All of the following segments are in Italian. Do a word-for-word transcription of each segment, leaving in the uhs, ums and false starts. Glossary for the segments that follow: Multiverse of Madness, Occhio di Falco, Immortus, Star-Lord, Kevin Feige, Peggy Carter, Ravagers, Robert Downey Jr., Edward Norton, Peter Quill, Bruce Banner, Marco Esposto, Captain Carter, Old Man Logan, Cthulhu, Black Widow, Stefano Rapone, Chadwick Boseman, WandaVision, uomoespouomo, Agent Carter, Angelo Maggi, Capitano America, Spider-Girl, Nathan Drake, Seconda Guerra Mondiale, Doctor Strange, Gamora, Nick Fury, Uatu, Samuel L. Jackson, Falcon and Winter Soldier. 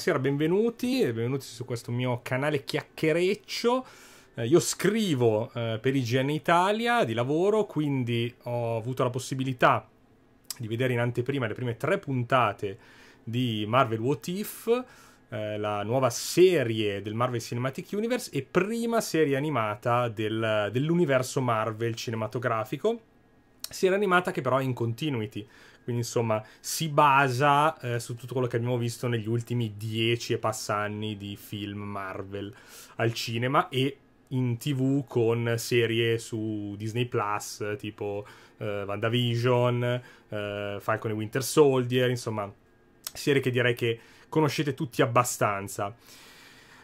Buonasera, benvenuti e benvenuti su questo mio canale chiacchiereccio. Eh, io scrivo eh, per I G N Italia di lavoro, quindi ho avuto la possibilità di vedere in anteprima le prime tre puntate di Marvel What If, eh, la nuova serie del Marvel Cinematic Universe e prima serie animata del, dell'universo Marvel cinematografico. Serie animata che però è in continuity, quindi insomma si basa eh, su tutto quello che abbiamo visto negli ultimi dieci e passa anni di film Marvel al cinema e in tv con serie su Disney plus, tipo eh, WandaVision, eh, Falcon e Winter Soldier, insomma serie che direi che conoscete tutti abbastanza.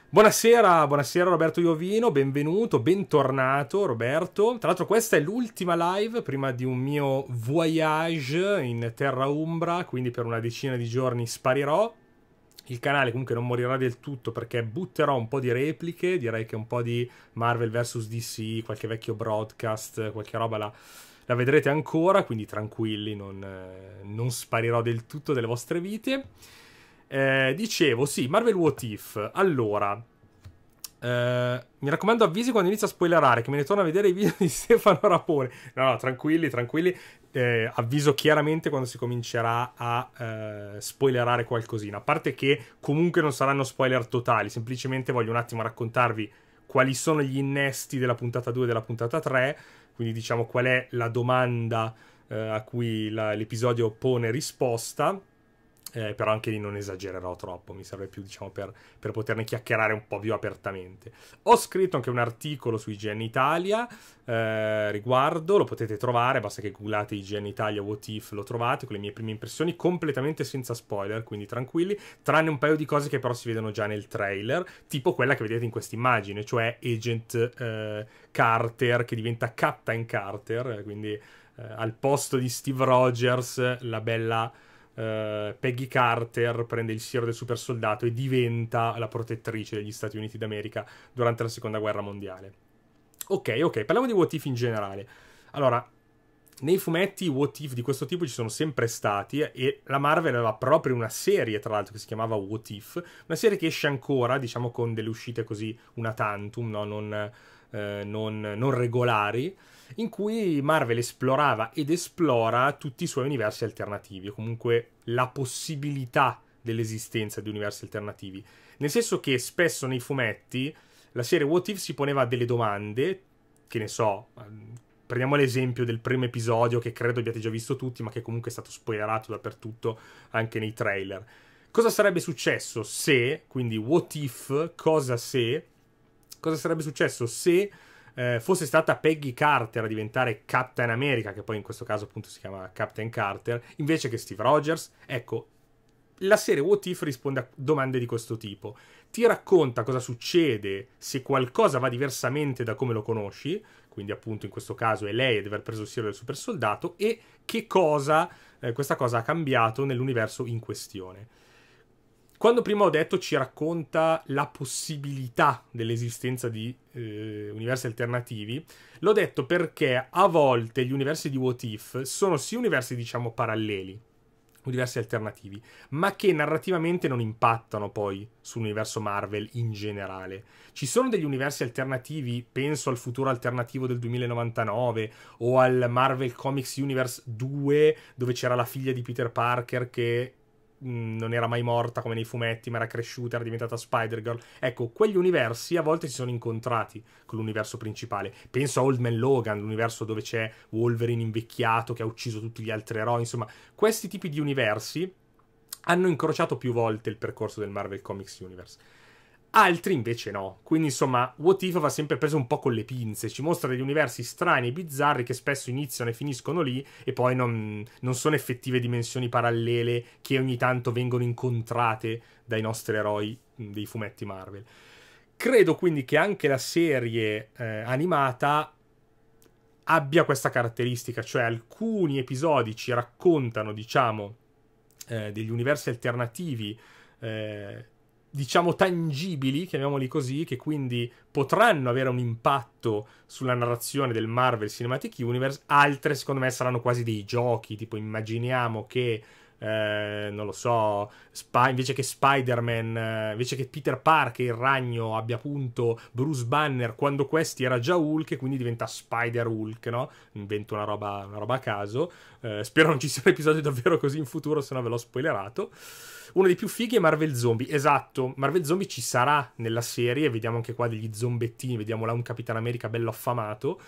Buonasera, buonasera Roberto Iovino, benvenuto, bentornato Roberto. Tra l'altro questa è l'ultima live prima di un mio voyage in terra umbra, quindi per una decina di giorni sparirò. Il canale comunque non morirà del tutto perché butterò un po' di repliche, direi che un po' di Marvel vs D C, qualche vecchio broadcast, qualche roba la, la vedrete ancora, quindi tranquilli, non, eh, non sparirò del tutto delle vostre vite. Eh, dicevo, sì, Marvel What If. Allora, eh, mi raccomando avvisi quando inizio a spoilerare, che me ne torno a vedere i video di Stefano Rapone. No, no, tranquilli, tranquilli. Eh, avviso chiaramente quando si comincerà a eh, spoilerare qualcosina. A parte che comunque non saranno spoiler totali, semplicemente voglio un attimo raccontarvi quali sono gli innesti della puntata due e della puntata tre. Quindi diciamo qual è la domanda eh, a cui l'episodio pone risposta. Eh, però anche lì non esagererò troppo, mi serve più diciamo per, per poterne chiacchierare un po' più apertamente. Ho scritto anche un articolo su I G N Italia eh, riguardo, lo potete trovare, basta che googlate I G N Italia What If, lo trovate con le mie prime impressioni completamente senza spoiler, quindi tranquilli, tranne un paio di cose che però si vedono già nel trailer, tipo quella che vedete in questa immagine, cioè Agent eh, Carter che diventa Captain Carter, quindi eh, al posto di Steve Rogers la bella Uh, Peggy Carter prende il siero del super soldato e diventa la protettrice degli Stati Uniti d'America durante la Seconda Guerra Mondiale. Ok, ok, parliamo di What If in generale. Allora, nei fumetti What If di questo tipo ci sono sempre stati e la Marvel aveva proprio una serie, tra l'altro, che si chiamava What If, una serie che esce ancora, diciamo, con delle uscite così una tantum, no? non, eh, non, non regolari, in cui Marvel esplorava ed esplora tutti i suoi universi alternativi, o comunque la possibilità dell'esistenza di universi alternativi. Nel senso che spesso nei fumetti la serie What If si poneva delle domande, che ne so, prendiamo l'esempio del primo episodio che credo abbiate già visto tutti, ma che comunque è stato spoilerato dappertutto anche nei trailer. Cosa sarebbe successo se, quindi What If, cosa se, cosa sarebbe successo se... Eh, fosse stata Peggy Carter a diventare Captain America, che poi in questo caso appunto si chiama Captain Carter, invece che Steve Rogers. Ecco, la serie What If risponde a domande di questo tipo. Ti racconta cosa succede se qualcosa va diversamente da come lo conosci, quindi appunto in questo caso è lei ad aver preso il siero del super soldato, e che cosa eh, questa cosa ha cambiato nell'universo in questione. Quando prima ho detto ci racconta la possibilità dell'esistenza di eh, universi alternativi, l'ho detto perché a volte gli universi di What If sono sì universi, diciamo, paralleli, universi alternativi, ma che narrativamente non impattano poi sull'universo Marvel in generale. Ci sono degli universi alternativi, penso al futuro alternativo del duemilanovantanove o al Marvel Comics Universe due, dove c'era la figlia di Peter Parker che... non era mai morta come nei fumetti, ma era cresciuta, era diventata Spider-Girl. Ecco, quegli universi a volte si sono incontrati con l'universo principale. Penso a Old Man Logan, l'universo dove c'è Wolverine invecchiato che ha ucciso tutti gli altri eroi. Insomma, questi tipi di universi hanno incrociato più volte il percorso del Marvel Comics Universe. Altri invece no. Quindi, insomma, What If va sempre preso un po' con le pinze. Ci mostra degli universi strani e bizzarri che spesso iniziano e finiscono lì e poi non, non sono effettive dimensioni parallele che ogni tanto vengono incontrate dai nostri eroi dei fumetti Marvel. Credo quindi che anche la serie eh, animata abbia questa caratteristica, cioè alcuni episodi ci raccontano, diciamo, eh, degli universi alternativi eh, diciamo tangibili, chiamiamoli così, che quindi potranno avere un impatto sulla narrazione del Marvel Cinematic Universe. Altre secondo me saranno quasi dei giochi, tipo immaginiamo che eh, non lo so, Sp- invece che Spider-Man, eh, invece che Peter Parker, il ragno, abbia appunto Bruce Banner, quando questi era già Hulk, e quindi diventa Spider-Hulk, no? Invento una roba, una roba a caso. Eh, spero non ci siano episodi davvero così in futuro, se no ve l'ho spoilerato. Uno dei più fighi è Marvel Zombie, esatto, Marvel Zombie ci sarà nella serie, vediamo anche qua degli zombettini, vediamo là un Capitano America bello affamato.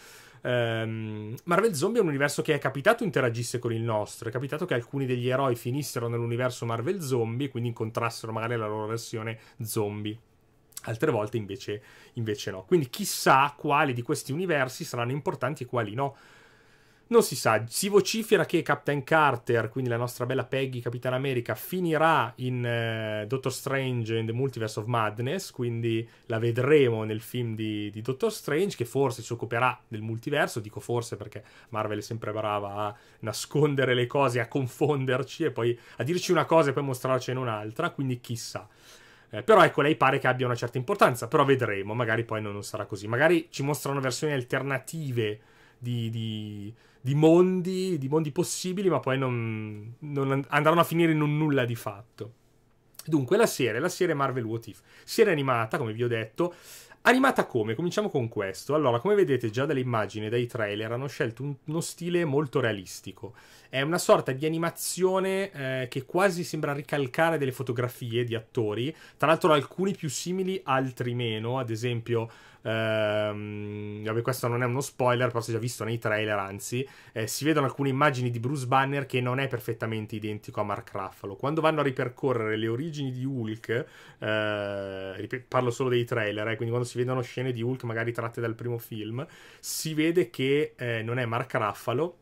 Um, Marvel Zombie è un universo che è capitato interagisse con il nostro, è capitato che alcuni degli eroi finissero nell'universo Marvel Zombie e quindi incontrassero magari la loro versione zombie, altre volte invece, invece no, quindi chissà quali di questi universi saranno importanti e quali no. Non si sa, si vocifera che Captain Carter, quindi la nostra bella Peggy, Capitano America, finirà in eh, Doctor Strange in the Multiverse of Madness, quindi la vedremo nel film di, di Doctor Strange, che forse si occuperà del multiverso, dico forse perché Marvel è sempre brava a nascondere le cose, a confonderci e poi a dirci una cosa e poi mostrarcene un'altra, quindi chissà. Eh, però ecco, lei pare che abbia una certa importanza, però vedremo, magari poi non, non sarà così, magari ci mostrano versioni alternative Di, di, di mondi di mondi possibili, ma poi non, non andranno a finire in un nulla di fatto. Dunque la serie la serie Marvel What If, serie animata, come vi ho detto. Animata come? Cominciamo con questo. Allora, come vedete già dalle immagini, dai trailer, hanno scelto un, uno stile molto realistico. È una sorta di animazione eh, che quasi sembra ricalcare delle fotografie di attori, tra l'altro alcuni più simili, altri meno. Ad esempio Um, vabbè, questo non è uno spoiler, però si è già visto nei trailer, anzi eh, si vedono alcune immagini di Bruce Banner che non è perfettamente identico a Mark Ruffalo. Quando vanno a ripercorrere le origini di Hulk, eh, parlo solo dei trailer, eh, quindi quando si vedono scene di Hulk magari tratte dal primo film, si vede che eh, non è Mark Ruffalo.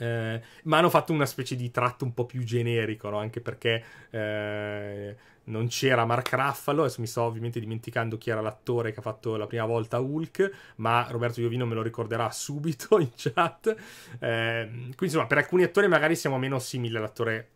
Eh, ma hanno fatto una specie di tratto un po' più generico, no? Anche perché eh, non c'era Mark Ruffalo, adesso mi sto ovviamente dimenticando chi era l'attore che ha fatto la prima volta Hulk, ma Roberto Iovino me lo ricorderà subito in chat. Eh, quindi insomma, per alcuni attori magari siamo meno simili all'attore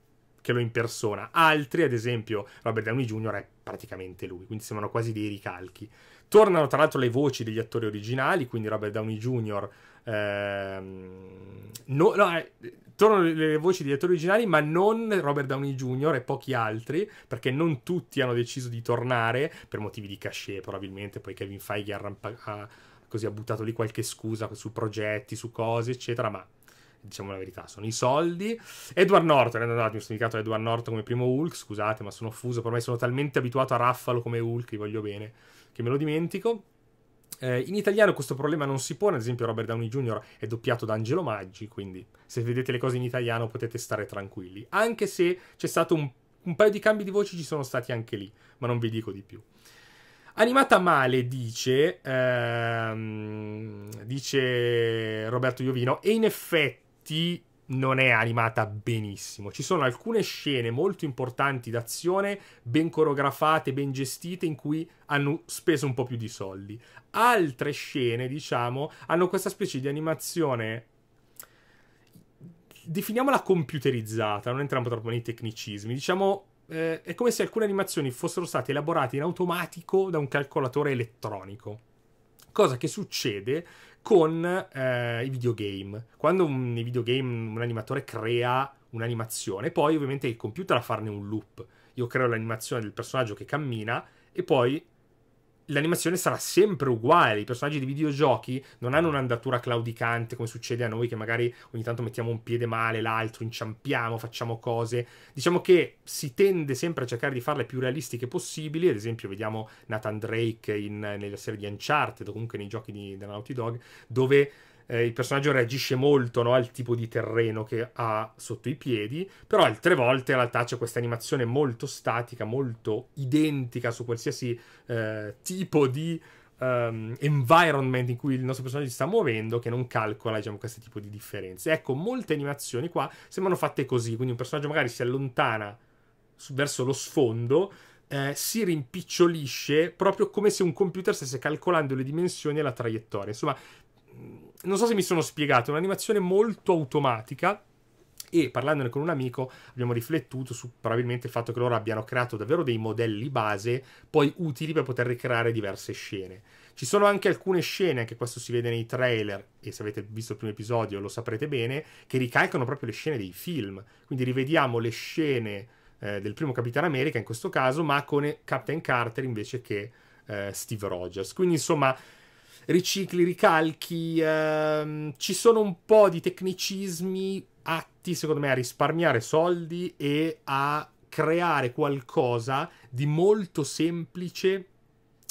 che lo impersona, altri, ad esempio Robert Downey junior è praticamente lui, quindi sembrano quasi dei ricalchi. Tornano tra l'altro le voci degli attori originali, quindi Robert Downey junior Ehm, no, no, eh, tornano le, le voci degli attori originali, ma non Robert Downey junior e pochi altri, perché non tutti hanno deciso di tornare per motivi di cachet, probabilmente. Poi Kevin Feige ha, ha, così, ha buttato lì qualche scusa su progetti, su cose eccetera, ma diciamo la verità, sono i soldi. Edward Norton, eh, no, no, mi sono indicato Edward Norton come primo Hulk, scusate ma sono fuso, per me sono talmente abituato a Ruffalo come Hulk, vi voglio bene, che me lo dimentico. Eh, in italiano questo problema non si pone, ad esempio Robert Downey junior è doppiato da Angelo Maggi, quindi se vedete le cose in italiano potete stare tranquilli, anche se c'è stato un, un paio di cambi di voci, ci sono stati anche lì, ma non vi dico di più. Animata male, dice, ehm, dice Roberto Iovino, e in effetti non è animata benissimo. Ci sono alcune scene molto importanti d'azione, ben coreografate, ben gestite, in cui hanno speso un po' più di soldi. Altre scene, diciamo, hanno questa specie di animazione, definiamola computerizzata, non entriamo troppo nei tecnicismi, diciamo eh, è come se alcune animazioni fossero state elaborate in automatico da un calcolatore elettronico. Cosa che succede con eh, i videogame. Quando nei videogame un animatore crea un'animazione, poi ovviamente il computer a farne un loop. Io creo l'animazione del personaggio che cammina e poi l'animazione sarà sempre uguale. I personaggi di videogiochi non hanno un'andatura claudicante come succede a noi, che magari ogni tanto mettiamo un piede male, l'altro, inciampiamo, facciamo cose. Diciamo che si tende sempre a cercare di farle più realistiche possibili. Ad esempio vediamo Nathan Drake in, nella serie di Uncharted, o comunque nei giochi di, della Naughty Dog, dove eh, il personaggio reagisce molto, no, al tipo di terreno che ha sotto i piedi, però altre volte in realtà c'è questa animazione molto statica, molto identica su qualsiasi eh, tipo di um, environment in cui il nostro personaggio si sta muovendo, che non calcola, diciamo, questo tipo di differenze. Ecco, molte animazioni qua sembrano fatte così, quindi un personaggio magari si allontana su, verso lo sfondo, Eh, si rimpicciolisce, proprio come se un computer stesse calcolando le dimensioni e la traiettoria. Insomma, non so se mi sono spiegato, è un'animazione molto automatica E parlandone con un amico abbiamo riflettuto su probabilmente il fatto che loro abbiano creato davvero dei modelli base poi utili per poter ricreare diverse scene. Ci sono anche alcune scene, anche questo si vede nei trailer, e se avete visto il primo episodio lo saprete bene, che ricalcano proprio le scene dei film. Quindi rivediamo le scene eh, del primo Capitano America in questo caso, ma con Captain Carter invece che eh, Steve Rogers. Quindi insomma... ricicli, ricalchi, ehm, ci sono un po' di tecnicismi atti secondo me a risparmiare soldi e a creare qualcosa di molto semplice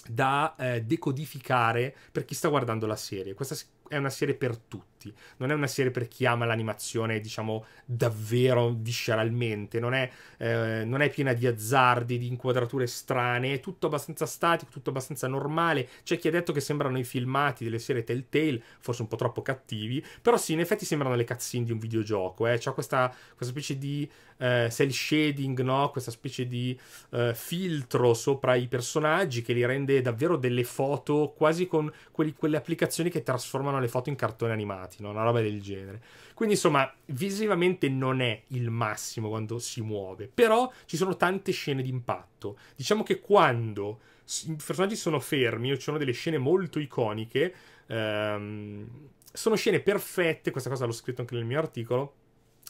da eh, decodificare per chi sta guardando la serie. Questa è una serie per tutti, non è una serie per chi ama l'animazione, diciamo, davvero visceralmente, non è, eh, non è piena di azzardi, di inquadrature strane, è tutto abbastanza statico, tutto abbastanza normale. C'è chi ha detto che sembrano i filmati delle serie Telltale, forse un po' troppo cattivi, però sì, in effetti sembrano le cutscene di un videogioco, eh. C'è questa, questa specie di eh, cel shading, no? Questa specie di eh, filtro sopra i personaggi che li rende davvero delle foto, quasi con quelli, quelle applicazioni che trasformano le foto in cartoni animati, no? Una roba del genere. Quindi insomma visivamente non è il massimo quando si muove, però ci sono tante scene d'impatto. Diciamo che quando i personaggi sono fermi o ci sono delle scene molto iconiche, ehm, sono scene perfette, questa cosa l'ho scritto anche nel mio articolo,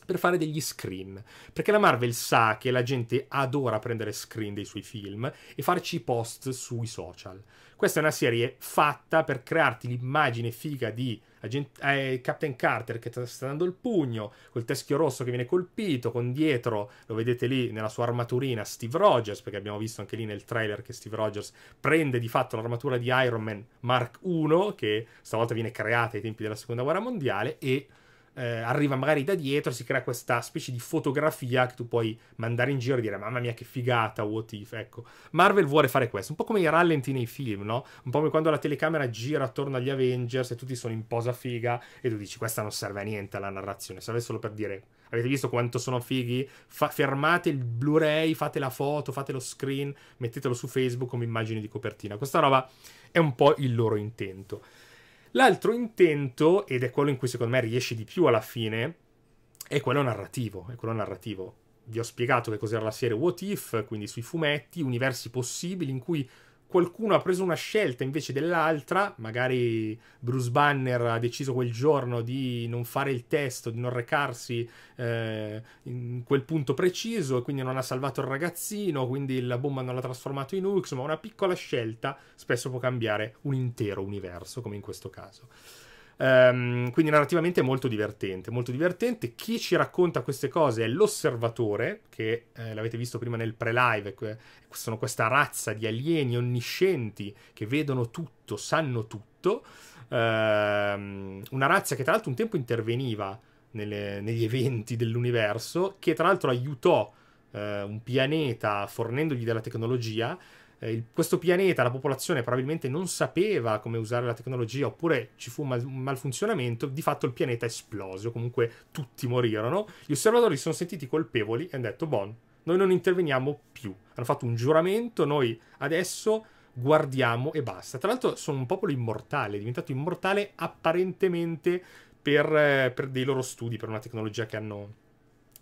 per fare degli screen, perché la Marvel sa che la gente adora prendere screen dei suoi film e farci post sui social. Questa è una serie fatta per crearti l'immagine figa di Agent, eh, Captain Carter che sta dando il pugno, col teschio rosso che viene colpito, con dietro, lo vedete lì nella sua armaturina, Steve Rogers, perché abbiamo visto anche lì nel trailer che Steve Rogers prende di fatto l'armatura di Iron Man Mark uno, che stavolta viene creata ai tempi della Seconda Guerra Mondiale, e... Eh, arriva magari da dietro, si crea questa specie di fotografia che tu puoi mandare in giro e dire mamma mia che figata, what if, ecco. Marvel vuole fare questo, un po' come i rallenti nei film, no? Un po' come quando la telecamera gira attorno agli Avengers e tutti sono in posa figa e tu dici questa non serve a niente alla narrazione, serve solo per dire avete visto quanto sono fighi? Fa fermate il Blu-ray, fate la foto, fate lo screen, mettetelo su Facebook come immagine di copertina. Questa roba è un po' il loro intento. L'altro intento, ed è quello in cui secondo me riesce di più alla fine, è quello narrativo, è quello narrativo. Vi ho spiegato che cos'era la serie What If, quindi sui fumetti, universi possibili in cui qualcuno ha preso una scelta invece dell'altra, magari Bruce Banner ha deciso quel giorno di non fare il testo, di non recarsi eh, in quel punto preciso e quindi non ha salvato il ragazzino, quindi la bomba non l'ha trasformato in Hulk, ma una piccola scelta spesso può cambiare un intero universo, come in questo caso. Um, quindi narrativamente è molto divertente, molto divertente. Chi ci racconta queste cose è l'osservatore, che eh, l'avete visto prima nel pre-live, que sono questa razza di alieni onniscienti che vedono tutto, sanno tutto, um, una razza che tra l'altro un tempo interveniva nelle, negli eventi dell'universo, che tra l'altro aiutò eh, un pianeta fornendogli della tecnologia. Il, questo pianeta, la popolazione probabilmente non sapeva come usare la tecnologia, oppure ci fu un, mal, un malfunzionamento, di fatto il pianeta esplose, o comunque tutti morirono. Gli osservatori si sono sentiti colpevoli e hanno detto, bon, noi non interveniamo più. Hanno fatto un giuramento, noi adesso guardiamo e basta. Tra l'altro sono un popolo immortale, è diventato immortale apparentemente per, per dei loro studi, per una tecnologia che hanno...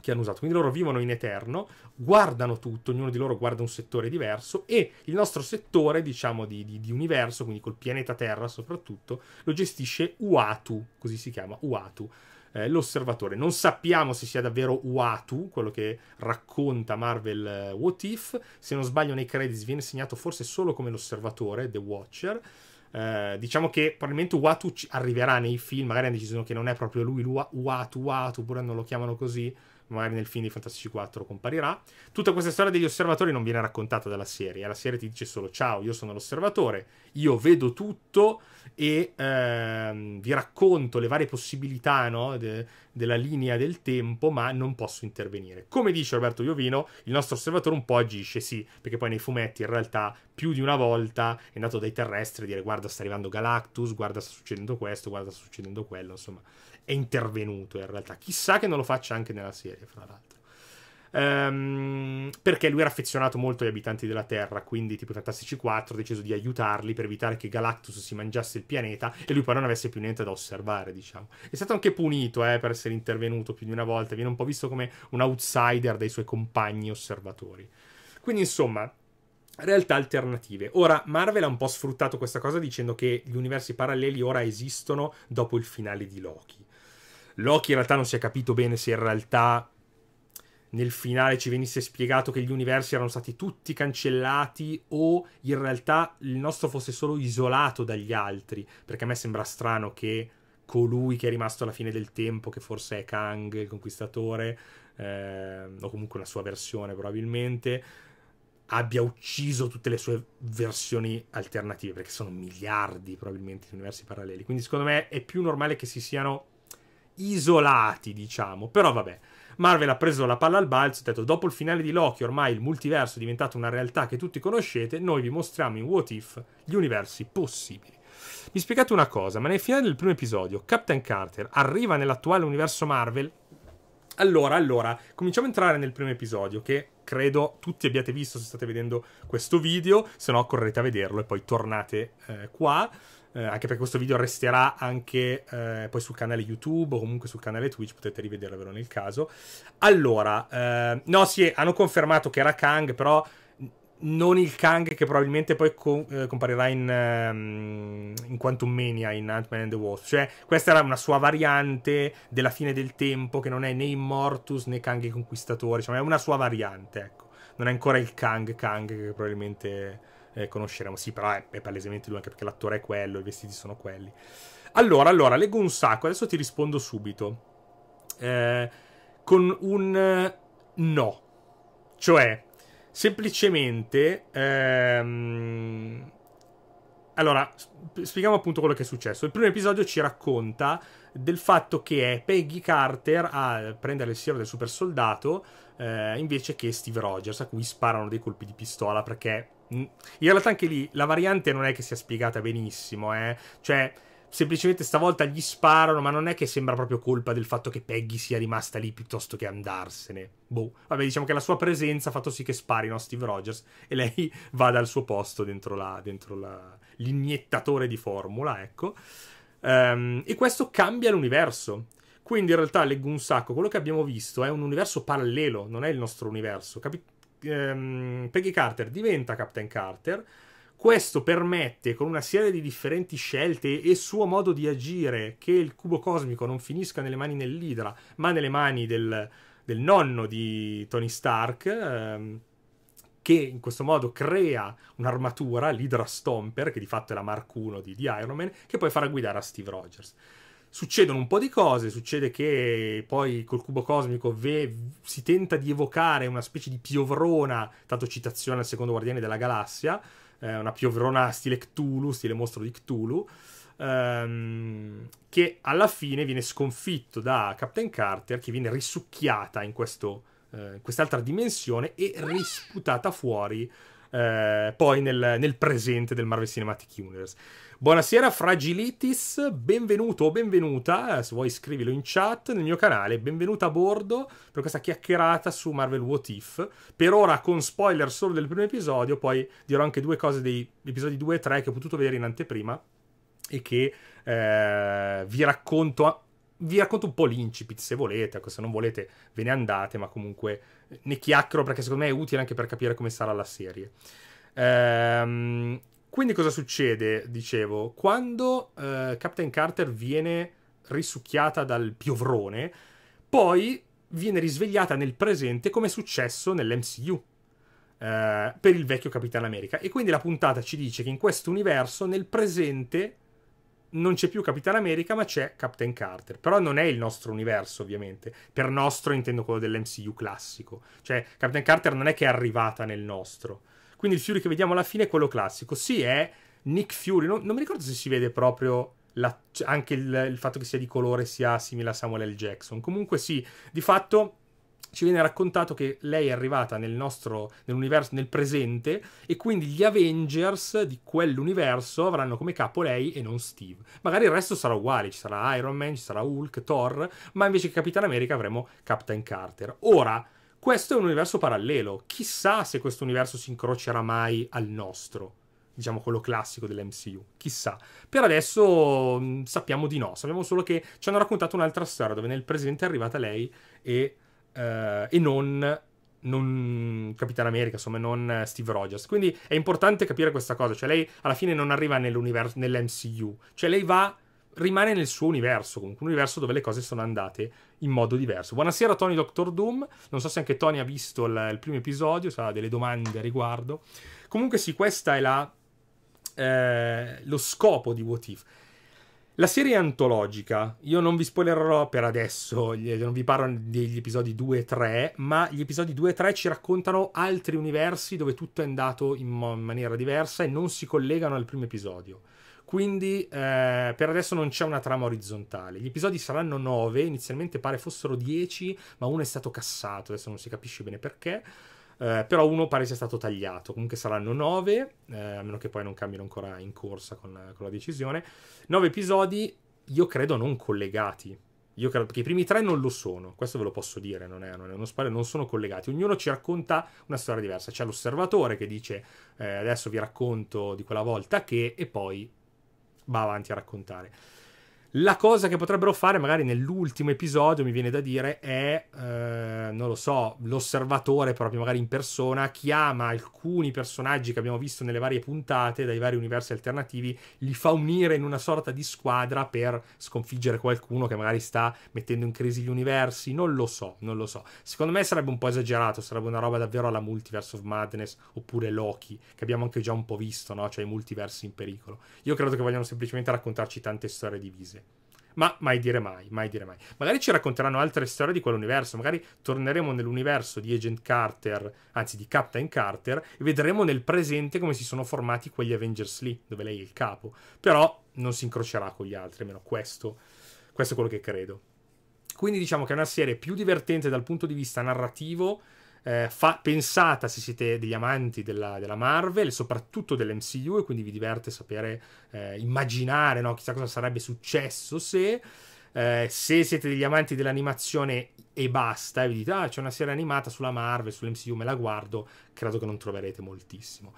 che hanno usato, quindi loro vivono in eterno, guardano tutto, ognuno di loro guarda un settore diverso e il nostro settore, diciamo, di, di, di universo, quindi col pianeta Terra soprattutto, lo gestisce Uatu, così si chiama, Uatu, eh, l'osservatore. Non sappiamo se sia davvero Uatu, quello che racconta Marvel What If, se non sbaglio nei credits viene segnato forse solo come l'osservatore, The Watcher. Uh, diciamo che probabilmente Uatu arriverà nei film, magari hanno deciso che non è proprio lui Uatu, Uatu, oppure non lo chiamano così, magari nel film di Fantastici quattro comparirà. Tutta questa storia degli osservatori non viene raccontata dalla serie, la serie ti dice solo ciao, io sono l'osservatore, io vedo tutto e ehm, vi racconto le varie possibilità, no, de della linea del tempo, ma non posso intervenire. Come dice Roberto Iovino, il nostro osservatore un po' agisce, sì, perché poi nei fumetti in realtà più di una volta è andato dai terrestri a dire guarda sta arrivando Galactus, guarda sta succedendo questo, guarda sta succedendo quello, insomma... è intervenuto in realtà, chissà che non lo faccia anche nella serie fra l'altro. ehm, perché lui era affezionato molto agli abitanti della Terra, quindi tipo i Fantastici quattro ha deciso di aiutarli per evitare che Galactus si mangiasse il pianeta e lui poi non avesse più niente da osservare, diciamo. È stato anche punito eh, per essere intervenuto più di una volta, viene un po' visto come un outsider dai suoi compagni osservatori. Quindi insomma, realtà alternative. Ora, Marvel ha un po' sfruttato questa cosa dicendo che gli universi paralleli ora esistono dopo il finale di Loki. Loki in realtà non si è capito bene se in realtà nel finale ci venisse spiegato che gli universi erano stati tutti cancellati o in realtà il nostro fosse solo isolato dagli altri, perché a me sembra strano che colui che è rimasto alla fine del tempo, che forse è Kang il Conquistatore, eh, o comunque una sua versione probabilmente, abbia ucciso tutte le sue versioni alternative, perché sono miliardi probabilmente di universi paralleli. Quindi secondo me è più normale che si siano isolati, diciamo. Però vabbè, Marvel ha preso la palla al balzo e ha detto: dopo il finale di Loki ormai il multiverso è diventato una realtà che tutti conoscete, noi vi mostriamo in What If gli universi possibili. Mi spiegate una cosa, ma nel finale del primo episodio Captain Carter arriva nell'attuale universo Marvel? Allora, allora, cominciamo a entrare nel primo episodio, che credo tutti abbiate visto se state vedendo questo video, se no correte a vederlo e poi tornate eh, qua, eh, anche perché questo video resterà anche eh, poi sul canale YouTube o comunque sul canale Twitch, potete rivederlo nel caso. Allora, eh, no sì, hanno confermato che era Kang, però non il Kang che probabilmente poi co eh, comparirà in, um, in Quantum Mania, in Ant-Man and the Wasp. Cioè, questa era una sua variante della fine del tempo, che non è né Immortus né Kang il Conquistatore, diciamo, è una sua variante, ecco. Non è ancora il Kang Kang che probabilmente eh, conosceremo. Sì, però è, è palesemente lui, anche perché l'attore è quello, i vestiti sono quelli. Allora, allora, leggo un sacco, adesso ti rispondo subito. Eh, con un no. Cioè... semplicemente ehm... allora spieghiamo appunto quello che è successo. Il primo episodio ci racconta del fatto che è Peggy Carter a prendere il siero del super soldato eh, invece che Steve Rogers, a cui sparano dei colpi di pistola, perché in realtà anche lì la variante non è che sia spiegata benissimo, eh? Cioè semplicemente stavolta gli sparano, ma non è che sembra proprio colpa del fatto che Peggy sia rimasta lì piuttosto che andarsene. Boh, vabbè, diciamo che la sua presenza ha fatto sì che sparino a Steve Rogers e lei vada al suo posto dentro la, dentro la, l'iniettatore di formula, ecco. Um, e questo cambia l'universo. Quindi in realtà, leggo un sacco, quello che abbiamo visto è un universo parallelo, non è il nostro universo. Capi- um, Peggy Carter diventa Captain Carter. Questo permette, con una serie di differenti scelte e suo modo di agire, che il cubo cosmico non finisca nelle mani dell'Idra, ma nelle mani del, del nonno di Tony Stark, ehm, che in questo modo crea un'armatura, l'Idra Stomper, che di fatto è la Mark uno di, di Iron Man, che poi farà guidare a Steve Rogers. Succedono un po' di cose, succede che poi col cubo cosmico si tenta di evocare una specie di piovrona, tanto citazione al secondo Guardiani della Galassia, eh, una piovrona stile Cthulhu, stile mostro di Cthulhu, ehm, che alla fine viene sconfitto da Captain Carter, che viene risucchiata in questo, eh, quest'altra dimensione e risputata fuori eh, poi nel, nel presente del Marvel Cinematic Universe. Buonasera Fragilitis, benvenuto o benvenuta, se vuoi scrivilo in chat nel mio canale, benvenuta a bordo per questa chiacchierata su Marvel What If, per ora con spoiler solo del primo episodio, poi dirò anche due cose degli episodi due e tre che ho potuto vedere in anteprima e che eh, vi racconto a... Vi racconto un po' l'incipit se volete, se non volete ve ne andate, ma comunque ne chiacchiero perché secondo me è utile anche per capire come sarà la serie. Ehm... Quindi cosa succede, dicevo, quando eh, Captain Carter viene risucchiata dal piovrone, poi viene risvegliata nel presente come è successo nell'M C U eh, per il vecchio Capitano America. E quindi la puntata ci dice che in questo universo nel presente non c'è più Capitano America, ma c'è Captain Carter. Però non è il nostro universo, ovviamente. Per nostro intendo quello dell'M C U classico. Cioè, Captain Carter non è che è arrivata nel nostro. Quindi il Fury che vediamo alla fine è quello classico. Sì, è Nick Fury. Non, non mi ricordo se si vede proprio la, anche il, il fatto che sia di colore sia simile a Samuel L. Jackson. Comunque sì, di fatto ci viene raccontato che lei è arrivata nel nostro, nell'universo, nel presente, e quindi gli Avengers di quell'universo avranno come capo lei e non Steve. Magari il resto sarà uguale, ci sarà Iron Man, ci sarà Hulk, Thor, ma invece che Capitan America avremo Captain Carter. Ora... questo è un universo parallelo. Chissà se questo universo si incrocerà mai al nostro, diciamo quello classico dell'M C U, chissà. Per adesso mh, sappiamo di no, sappiamo solo che ci hanno raccontato un'altra storia dove nel presente è arrivata lei e, eh, e non, non Capitano America, insomma non Steve Rogers. Quindi è importante capire questa cosa, cioè lei alla fine non arriva nell'M C U, cioè lei va, rimane nel suo universo, comunque un universo dove le cose sono andate in modo diverso. Buonasera Tony Doctor Doom, non so se anche Tony ha visto il, il primo episodio, se ha delle domande a riguardo. Comunque sì, questa è la Eh, lo scopo di What If. La serie è antologica, io non vi spoilerò per adesso, non vi parlo degli episodi due e tre, ma gli episodi due e tre ci raccontano altri universi dove tutto è andato in maniera diversa e non si collegano al primo episodio, quindi eh, per adesso non c'è una trama orizzontale. Gli episodi saranno nove, inizialmente pare fossero dieci, ma uno è stato cassato, adesso non si capisce bene perché. Eh, però uno pare sia stato tagliato, comunque saranno nove, eh, a meno che poi non cambino ancora in corsa con, con la decisione. Nove episodi, io credo non collegati, io credo, perché i primi tre non lo sono, questo ve lo posso dire, non è, non è uno spoiler, non sono collegati, ognuno ci racconta una storia diversa. C'è l'osservatore che dice eh, adesso vi racconto di quella volta che, e poi va avanti a raccontare. La cosa che potrebbero fare magari nell'ultimo episodio, mi viene da dire, è, eh, non lo so, l'osservatore proprio magari in persona chiama alcuni personaggi che abbiamo visto nelle varie puntate, dai vari universi alternativi, li fa unire in una sorta di squadra per sconfiggere qualcuno che magari sta mettendo in crisi gli universi, non lo so, non lo so. Secondo me sarebbe un po' esagerato, sarebbe una roba davvero alla Multiverse of Madness oppure Loki, che abbiamo anche già un po' visto, no? Cioè i multiversi in pericolo. Io credo che vogliano semplicemente raccontarci tante storie divise. Ma mai dire mai, mai dire mai. Magari ci racconteranno altre storie di quell'universo, magari torneremo nell'universo di Agent Carter, anzi di Captain Carter, e vedremo nel presente come si sono formati quegli Avengers lì, dove lei è il capo. Però non si incrocerà con gli altri, almeno questo, questo è quello che credo. Quindi diciamo che è una serie più divertente dal punto di vista narrativo, eh, fa, pensata se siete degli amanti della, della Marvel e soprattutto dell'M C U, e quindi vi diverte sapere, eh, immaginare, no? Chissà cosa sarebbe successo se, eh, se siete degli amanti dell'animazione e basta, e vi dite ah c'è una serie animata sulla Marvel, sull'M C U, me la guardo, credo che non troverete moltissimo.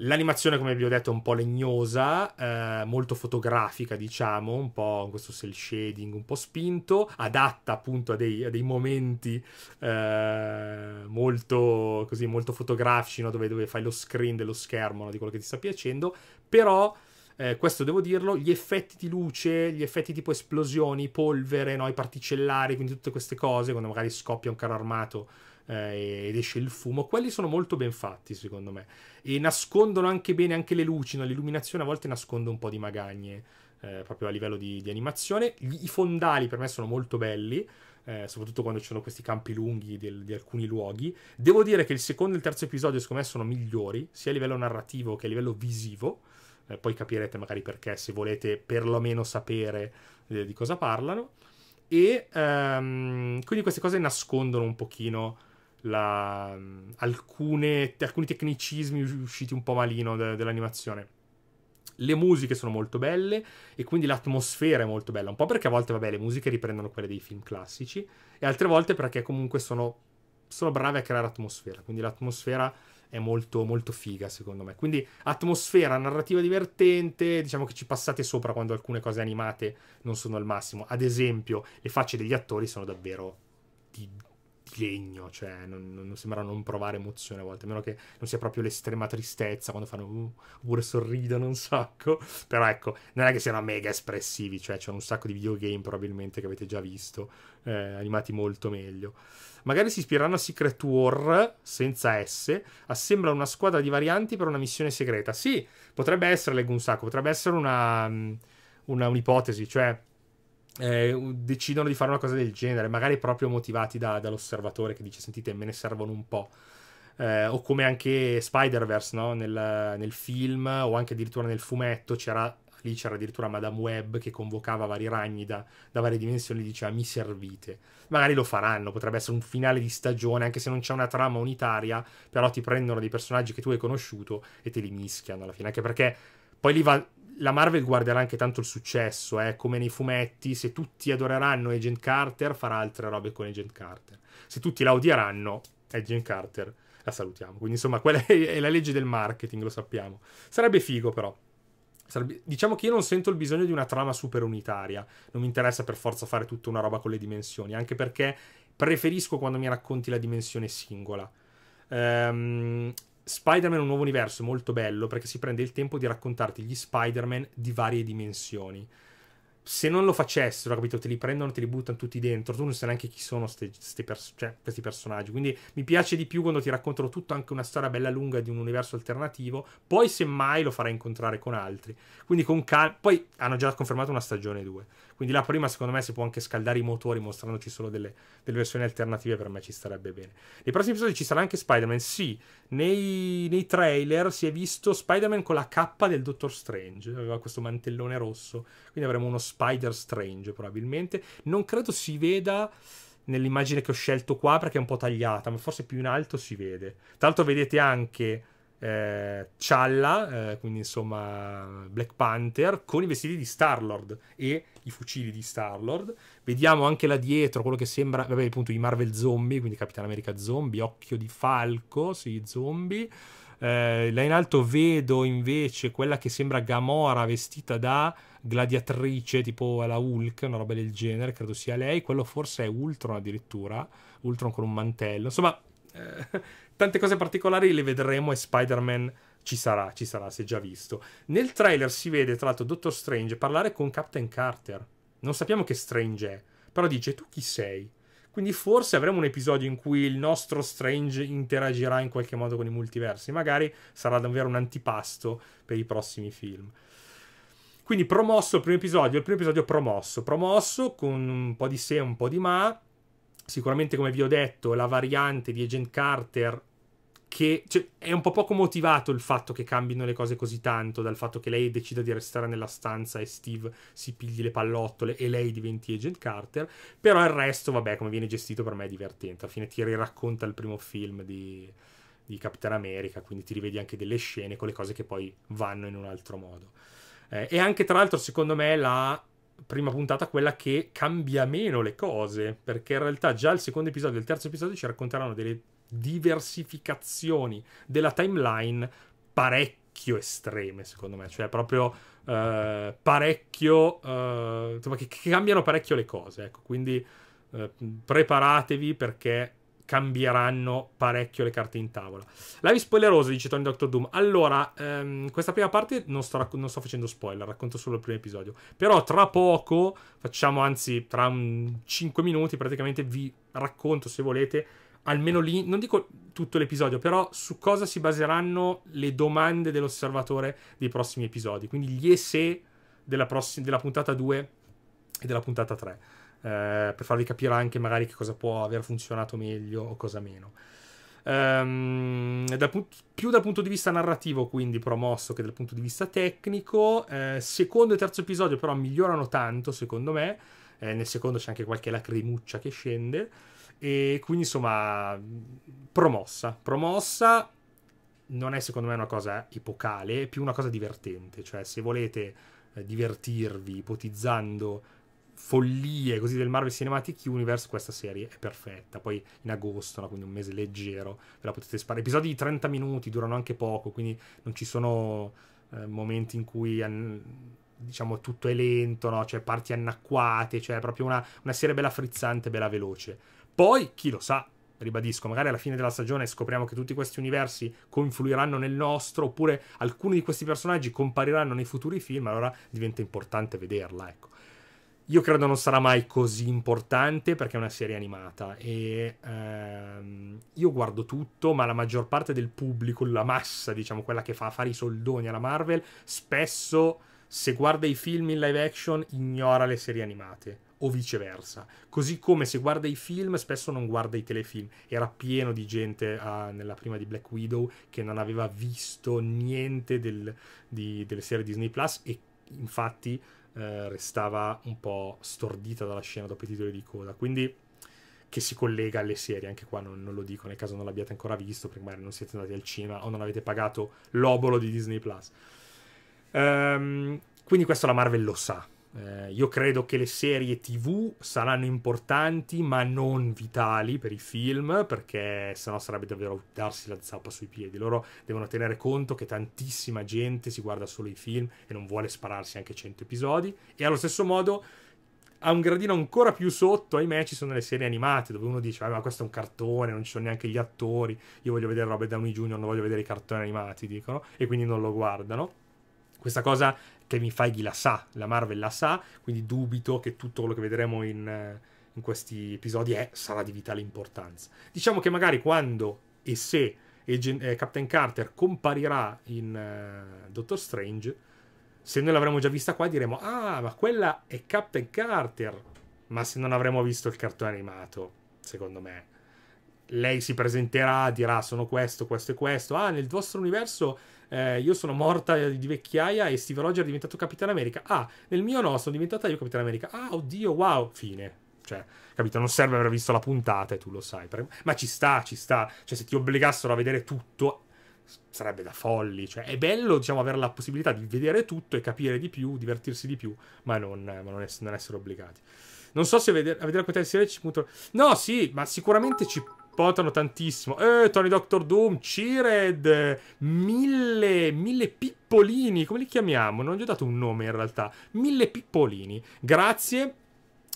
L'animazione, come vi ho detto, è un po' legnosa, eh, molto fotografica, diciamo, un po' in questo cel shading un po' spinto, adatta appunto a dei, a dei momenti eh, molto così, molto fotografici, no? dove, dove fai lo screen dello schermo, no? di quello che ti sta piacendo, però, eh, questo devo dirlo, gli effetti di luce, gli effetti tipo esplosioni, polvere, no? i particellari, quindi tutte queste cose, quando magari scoppia un carro armato ed esce il fumo, quelli sono molto ben fatti secondo me, e nascondono anche bene anche le luci, no? l'illuminazione a volte nasconde un po' di magagne, eh, proprio a livello di, di animazione. I fondali per me sono molto belli, eh, soprattutto quando ci sono questi campi lunghi del, di alcuni luoghi. Devo dire che il secondo e il terzo episodio secondo me sono migliori, sia a livello narrativo che a livello visivo, eh, poi capirete magari perché, se volete perlomeno sapere eh, di cosa parlano, e ehm, quindi queste cose nascondono un pochino La, um, alcune, alcuni tecnicismi usciti un po' malino de, dell'animazione. Le musiche sono molto belle e quindi l'atmosfera è molto bella, un po' perché a volte vabbè, le musiche riprendono quelle dei film classici, e altre volte perché comunque sono, sono brave a creare atmosfera, quindi l'atmosfera è molto, molto figa secondo me. Quindi atmosfera, narrativa divertente, diciamo che ci passate sopra quando alcune cose animate non sono al massimo. Ad esempio le facce degli attori sono davvero di di legno, cioè non, non sembra non provare emozione a volte, a meno che non sia proprio l'estrema tristezza quando fanno uh, oppure sorridono un sacco, però ecco, non è che siano mega espressivi, cioè c'è un sacco di videogame probabilmente che avete già visto, eh, animati molto meglio. Magari si ispireranno a Secret War, senza S, assembla una squadra di varianti per una missione segreta. Sì, potrebbe essere, leggo un sacco, potrebbe essere una, una un'ipotesi, cioè Eh, decidono di fare una cosa del genere, magari proprio motivati da, dall'osservatore che dice sentite me ne servono un po', eh, o come anche Spider-Verse, no? nel, nel film o anche addirittura nel fumetto c'era, lì c'era addirittura Madame Web che convocava vari ragni da, da varie dimensioni e diceva mi servite. Magari lo faranno, potrebbe essere un finale di stagione, anche se non c'è una trama unitaria, però ti prendono dei personaggi che tu hai conosciuto e te li mischiano alla fine, anche perché poi lì va la Marvel guarderà anche tanto il successo, eh, come nei fumetti, se tutti adoreranno Agent Carter farà altre robe con Agent Carter, se tutti la odieranno Agent Carter la salutiamo, quindi insomma quella è la legge del marketing, lo sappiamo. Sarebbe figo però. Sarebbe... diciamo che io non sento il bisogno di una trama super unitaria, non mi interessa per forza fare tutta una roba con le dimensioni, anche perché preferisco quando mi racconti la dimensione singola. ehm... Spider-Man Un Nuovo Universo è molto bello perché si prende il tempo di raccontarti gli Spider-Man di varie dimensioni. Se non lo facessero, capito, te li prendono, te li buttano tutti dentro, tu non sai neanche chi sono ste, ste pers- cioè, questi personaggi. Quindi mi piace di più quando ti raccontano tutto, anche una storia bella lunga di un universo alternativo, poi semmai lo farai incontrare con altri. Quindi con cal- poi hanno già confermato una stagione due, quindi la prima secondo me si può anche scaldare i motori mostrandoci solo delle, delle versioni alternative, per me ci starebbe bene. Nei prossimi episodi ci sarà anche Spider-Man, sì, nei, nei trailer si è visto Spider-Man con la cappa del Doctor Strange, aveva questo mantellone rosso, quindi avremo uno Spider Strange probabilmente. Non credo si veda nell'immagine che ho scelto qua perché è un po' tagliata, ma forse più in alto si vede. Tra l'altro vedete anche eh, T'Challa, eh, quindi insomma Black Panther, con i vestiti di Star-Lord e i fucili di Star-Lord. Vediamo anche là dietro quello che sembra, vabbè, appunto i Marvel Zombie, quindi Capitano America Zombie, Occhio di Falco, sì, Zombie. Eh, là in alto vedo invece quella che sembra Gamora vestita da gladiatrice, tipo la Hulk, una roba del genere, credo sia lei. Quello forse è Ultron addirittura, Ultron con un mantello, insomma eh, tante cose particolari le vedremo, e Spider-Man ci sarà, ci sarà, si è già visto. Nel trailer si vede tra l'altro Doctor Strange parlare con Captain Carter, non sappiamo che Strange è, però dice tu chi sei? Quindi forse avremo un episodio in cui il nostro Strange interagirà in qualche modo con i multiversi. Magari sarà davvero un antipasto per i prossimi film. Quindi promosso il primo episodio. Il primo episodio promosso. Promosso con un po' di se e un po' di ma. Sicuramente, come vi ho detto, la variante di Agent Carter... che cioè, è un po' poco motivato il fatto che cambino le cose così tanto, dal fatto che lei decida di restare nella stanza e Steve si pigli le pallottole e lei diventi Agent Carter. Però il resto, vabbè, come viene gestito per me è divertente. Alla fine ti riracconta il primo film di, di Capitan America, quindi ti rivedi anche delle scene con le cose che poi vanno in un altro modo. Eh, e anche, tra l'altro, secondo me la prima puntata quella che cambia meno le cose, perché in realtà già il secondo episodio e il terzo episodio ci racconteranno delle diversificazioni della timeline parecchio estreme, secondo me, cioè proprio eh, parecchio eh, insomma, che, che cambiano parecchio le cose, ecco. Quindi eh, preparatevi perché cambieranno parecchio le carte in tavola. Live spoileroso, dice Tony Doctor Doom. Allora, ehm, questa prima parte non sto, non sto facendo spoiler, racconto solo il primo episodio. Però tra poco, facciamo anzi tra un cinque minuti praticamente, vi racconto, se volete, almeno lì, non dico tutto l'episodio, però su cosa si baseranno le domande dell'osservatore dei prossimi episodi, quindi gli e se della, prossima, della puntata due e della puntata tre, eh, per farvi capire anche magari che cosa può aver funzionato meglio o cosa meno. Um, dal punto, più dal punto di vista narrativo, quindi promosso, che dal punto di vista tecnico. Eh, secondo e terzo episodio però migliorano tanto, secondo me. Eh, nel secondo c'è anche qualche lacrimuccia che scende. E quindi insomma promossa, promossa non è secondo me una cosa epocale, è più una cosa divertente, cioè se volete divertirvi ipotizzando follie così del Marvel Cinematic Universe, questa serie è perfetta. Poi in agosto, no? Quindi un mese leggero, ve la potete sparare. Episodi di trenta minuti, durano anche poco, quindi non ci sono eh, momenti in cui diciamo tutto è lento, no? Cioè parti annacquate, cioè è proprio una, una serie bella frizzante, bella veloce. Poi, chi lo sa, ribadisco, magari alla fine della stagione scopriamo che tutti questi universi confluiranno nel nostro, oppure alcuni di questi personaggi compariranno nei futuri film, allora diventa importante vederla, ecco. Io credo non sarà mai così importante perché è una serie animata e ehm, io guardo tutto, ma la maggior parte del pubblico, la massa, diciamo, quella che fa fare i soldoni alla Marvel, spesso se guarda i film in live action ignora le serie animate. O viceversa, così come se guarda i film spesso non guarda i telefilm. Era pieno di gente ah, nella prima di Black Widow che non aveva visto niente del, di, delle serie Disney Plus, e infatti eh, restava un po' stordita dalla scena dopo i titoli di coda, quindi che si collega alle serie, anche qua non, non lo dico nel caso non l'abbiate ancora visto, perché magari non siete andati al cinema o non avete pagato l'obolo di Disney Plus. Um, quindi questo la Marvel lo sa. Eh, io credo che le serie tivù saranno importanti ma non vitali per i film, perché sennò sarebbe davvero darsi la zappa sui piedi. Loro devono tenere conto che tantissima gente si guarda solo i film e non vuole spararsi anche cento episodi, e allo stesso modo a un gradino ancora più sotto, ahimè, ci sono le serie animate dove uno dice ah, ma questo è un cartone, non ci sono neanche gli attori, io voglio vedere Robert Downey junior, non voglio vedere i cartoni animati, dicono, e quindi non lo guardano. Questa cosa che mi fai, chi la sa, la Marvel la sa, quindi dubito che tutto quello che vedremo in, in questi episodi è, sarà di vitale importanza. Diciamo che magari quando e se Agent, eh, Captain Carter comparirà in eh, Doctor Strange, se noi l'avremmo già vista qua diremo ah, ma quella è Captain Carter, ma se non avremmo visto il cartone animato, secondo me, lei si presenterà, dirà sono questo, questo e questo, ah, nel vostro universo eh, io sono morta di vecchiaia e Steve Rogers è diventato Capitano America, ah, nel mio no, sono diventata io Capitano America, ah, oddio, wow, fine, cioè, capito, non serve aver visto la puntata e tu lo sai, ma ci sta, ci sta, cioè se ti obbligassero a vedere tutto sarebbe da folli, cioè è bello, diciamo, avere la possibilità di vedere tutto e capire di più, divertirsi di più, ma non, ma non, ess- non essere obbligati. Non so se vedere, a vedere quantità di serie ci punto... No, sì, ma sicuramente ci portano tantissimo. Eh, Tony Doctor Doom, Cired, mille, mille pippolini, come li chiamiamo? Non gli ho dato un nome in realtà. Mille pippolini. Grazie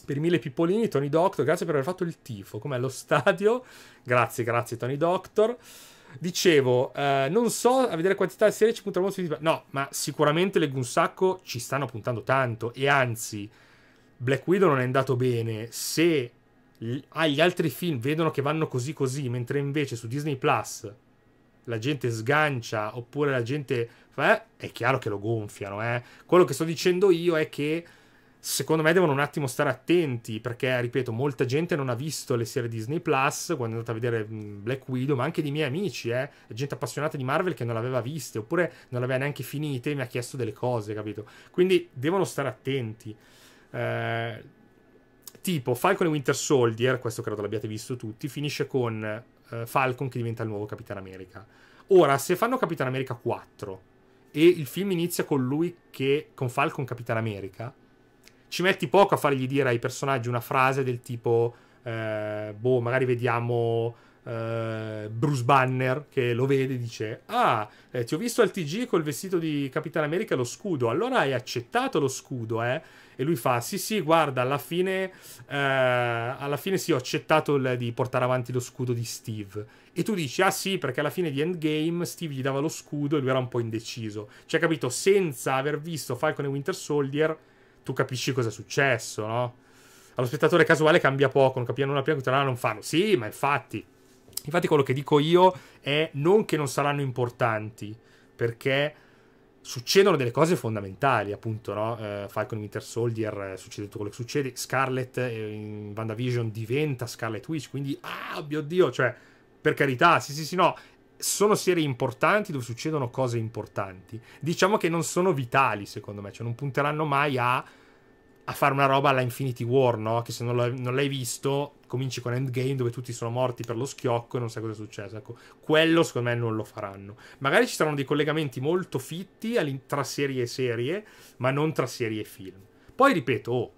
per i mille pippolini, Tony Doctor, grazie per aver fatto il tifo, come allo stadio. Grazie, grazie Tony Doctor. Dicevo, eh, non so, a vedere quantità di serie ci puntano molto di... No, ma sicuramente leggo un sacco, ci stanno puntando tanto, e anzi... Black Widow non è andato bene, se ah, gli altri film vedono che vanno così così, mentre invece su Disney Plus la gente sgancia, oppure la gente fa, eh, è chiaro che lo gonfiano, eh. Quello che sto dicendo io è che secondo me devono un attimo stare attenti, perché, ripeto, molta gente non ha visto le serie Disney Plus quando è andata a vedere Black Widow, ma anche di miei amici, eh, gente appassionata di Marvel che non l'aveva viste, oppure non l'aveva neanche finita e mi ha chiesto delle cose, capito? Quindi devono stare attenti. Eh, tipo Falcon e Winter Soldier, questo credo l'abbiate visto tutti, finisce con eh, Falcon che diventa il nuovo Capitano America. Ora, se fanno Capitano America quattro e il film inizia con lui che con Falcon Capitano America, ci metti poco a fargli dire ai personaggi una frase del tipo eh, boh, magari vediamo eh, Bruce Banner che lo vede e dice ah, eh, ti ho visto al T G col vestito di Capitano America e lo scudo, allora hai accettato lo scudo, eh? E lui fa, sì sì, guarda, alla fine, eh, alla fine sì, ho accettato il, di portare avanti lo scudo di Steve. E tu dici, ah sì, perché alla fine di Endgame Steve gli dava lo scudo e lui era un po' indeciso. Cioè, capito, senza aver visto Falcon e Winter Soldier, tu capisci cosa è successo, no? Allo spettatore casuale cambia poco, non capiranno una prima, non fanno. Sì, ma infatti, infatti quello che dico io è non che non saranno importanti, perché... succedono delle cose fondamentali, appunto, no? Eh, Falcon e Winter Soldier, eh, succede tutto quello che succede, Scarlet eh, in WandaVision diventa Scarlet Witch, quindi ah, mio Dio, cioè, per carità, sì sì sì, no, sono serie importanti dove succedono cose importanti, diciamo che non sono vitali, secondo me, cioè non punteranno mai a, a fare una roba alla Infinity War, no? Che se non l'hai visto cominci con Endgame dove tutti sono morti per lo schiocco e non sai cosa è successo, ecco, quello secondo me non lo faranno. Magari ci saranno dei collegamenti molto fitti tra serie e serie, ma non tra serie e film. Poi ripeto, oh,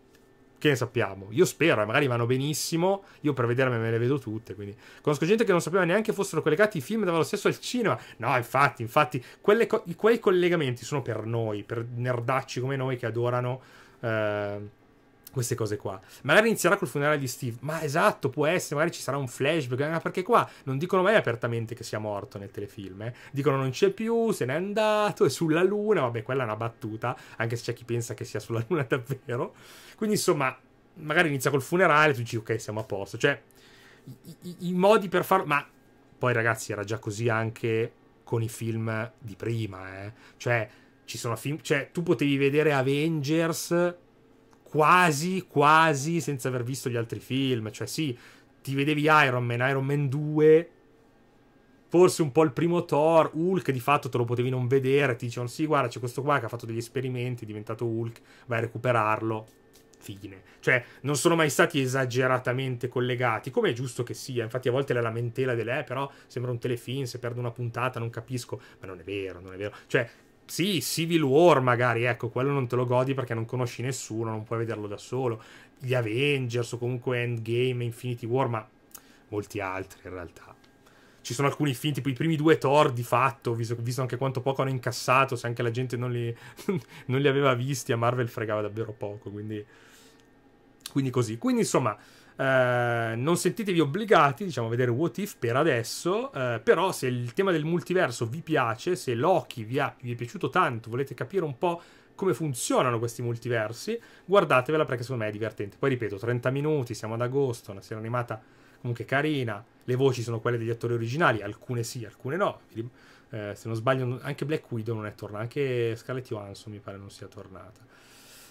che ne sappiamo, io spero, magari vanno benissimo, io per vedermi me le vedo tutte, quindi conosco gente che non sapeva neanche fossero collegati i film davano lo stesso al cinema, no, infatti, infatti quelle co quei collegamenti sono per noi, per nerdacci come noi che adorano eh, queste cose qua. Magari inizierà col funerale di Steve, ma esatto, può essere, magari ci sarà un flashback, perché qua non dicono mai apertamente che sia morto nel telefilm, eh? Dicono non c'è più, se n'è andato, è sulla luna, vabbè, quella è una battuta, anche se c'è chi pensa che sia sulla luna davvero, quindi insomma, magari inizia col funerale, tu dici ok, siamo a posto, cioè, i, i, i modi per farlo, ma poi ragazzi era già così anche con i film di prima, eh? Cioè, ci sono film, cioè, tu potevi vedere Avengers... quasi, quasi, senza aver visto gli altri film, cioè sì, ti vedevi Iron Man, Iron Man due, forse un po' il primo Thor, Hulk di fatto te lo potevi non vedere, ti dicevano sì guarda c'è questo qua che ha fatto degli esperimenti, è diventato Hulk, vai a recuperarlo, fine, cioè non sono mai stati esageratamente collegati, come è giusto che sia, infatti a volte la lamentela delle eh, però sembra un telefilm, se perdo una puntata non capisco, ma non è vero, non è vero, cioè Sì, Civil War magari, ecco, quello non te lo godi perché non conosci nessuno, non puoi vederlo da solo. Gli Avengers o comunque Endgame, Infinity War, ma molti altri in realtà. Ci sono alcuni film, tipo i primi due Thor, di fatto, visto, visto anche quanto poco hanno incassato, se anche la gente non li, non li aveva visti, a Marvel fregava davvero poco, quindi, quindi così. Quindi insomma, eh, non sentitevi obbligati, diciamo, a vedere What If per adesso, eh, però se il tema del multiverso vi piace, se Loki vi, ha, vi è piaciuto tanto, volete capire un po' come funzionano questi multiversi, guardatevela perché secondo me è divertente. Poi ripeto, trenta minuti, siamo ad agosto, una serie animata comunque carina, le voci sono quelle degli attori originali, alcune sì, alcune no, eh, se non sbaglio anche Black Widow non è tornata, anche Scarlett Johansson mi pare non sia tornata.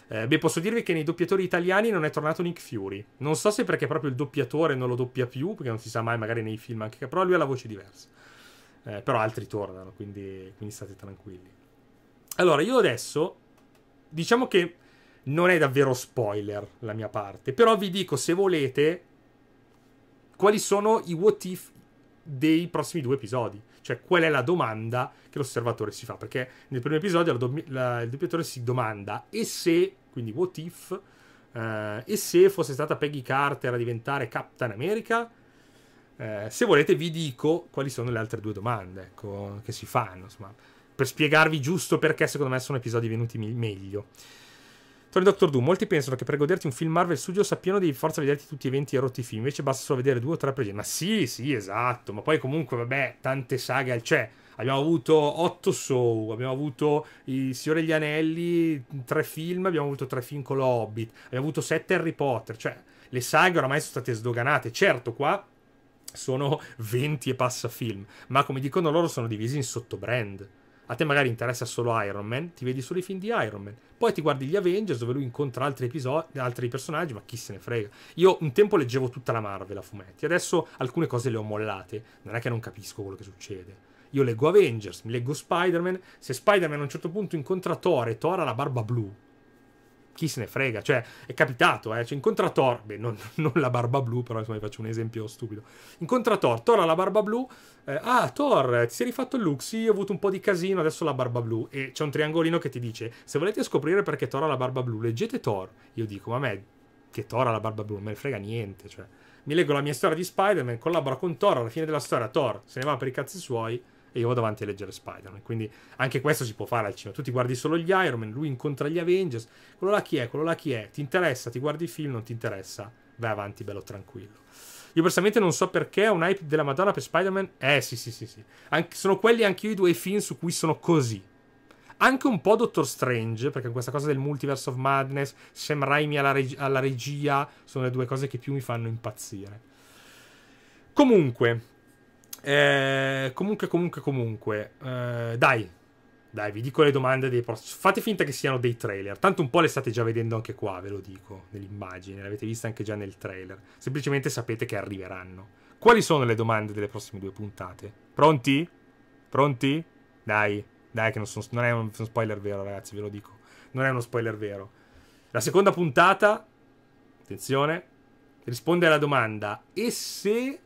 Eh, beh, posso dirvi che nei doppiatori italiani non è tornato Nick Fury, non so se perché proprio il doppiatore non lo doppia più, perché non si sa mai, magari nei film anche, però lui ha la voce diversa, eh, però altri tornano, quindi, quindi state tranquilli. Allora, io adesso, diciamo che non è davvero spoiler la mia parte, però vi dico, se volete, quali sono i what if dei prossimi due episodi? Cioè, qual è la domanda che l'osservatore si fa? Perché nel primo episodio la la, il doppiatore si domanda e se, quindi what if, eh, e se fosse stata Peggy Carter a diventare Captain America? Eh, se volete vi dico quali sono le altre due domande, ecco, che si fanno, insomma, per spiegarvi giusto perché secondo me sono episodi venuti meglio. Tony Doctor Doom, molti pensano che per goderti un film Marvel Studio sappiano devi forza vederti tutti gli eventi e rotti film, invece basta solo vedere due o tre precedenti. Ma sì, sì, esatto, ma poi comunque, vabbè, tante saghe al c'è. Abbiamo avuto otto show, abbiamo avuto Il Signore degli Anelli, tre film, abbiamo avuto tre film con l'Hobbit, abbiamo avuto sette Harry Potter, cioè le saghe oramai sono state sdoganate. Certo, qua sono venti e passa film, ma come dicono loro sono divisi in sottobrand. A te magari interessa solo Iron Man, ti vedi solo i film di Iron Man. Poi ti guardi gli Avengers dove lui incontra altri, altri personaggi, ma chi se ne frega. Io un tempo leggevo tutta la Marvel a fumetti, adesso alcune cose le ho mollate. Non è che non capisco quello che succede. Io leggo Avengers, mi leggo Spider-Man. Se Spider-Man a un certo punto incontra Thor e Thor ha la barba blu, chi se ne frega, cioè è capitato, eh? Cioè, incontra Thor, beh, non, non la barba blu, però insomma vi faccio un esempio stupido, incontra Thor, Thor ha la barba blu, eh, ah Thor, ti sei rifatto il look? Sì, ho avuto un po' di casino, adesso ho la barba blu, e c'è un triangolino che ti dice, se volete scoprire perché Thor ha la barba blu, leggete Thor. Io dico, ma a me che Thor ha la barba blu non me ne frega niente, cioè mi leggo la mia storia di Spider-Man, collaboro con Thor, alla fine della storia Thor se ne va per i cazzi suoi e io vado avanti a leggere Spider-Man. Quindi anche questo si può fare al cinema, tu ti guardi solo gli Iron Man, lui incontra gli Avengers, quello là chi è, quello là chi è, ti interessa, ti guardi i film, non ti interessa, vai avanti bello tranquillo. Io personalmente non so perché ho un hype della Madonna per Spider-Man, eh sì sì sì sì, anche, sono quelli anche io i due film su cui sono così, anche un po' Doctor Strange, perché questa cosa del Multiverse of Madness, Sam Raimi alla, reg alla regia, sono le due cose che più mi fanno impazzire. Comunque, Eh, comunque, comunque, comunque, eh, dai, dai, vi dico le domande dei prossimi. Fate finta che siano dei trailer. Tanto un po' le state già vedendo anche qua, ve lo dico, nell'immagine, l'avete vista anche già nel trailer. Semplicemente sapete che arriveranno. Quali sono le domande delle prossime due puntate? Pronti? Pronti? Dai, dai, che non, sono, non è uno spoiler vero, ragazzi, ve lo dico. Non è uno spoiler vero. La seconda puntata, attenzione, risponde alla domanda: e se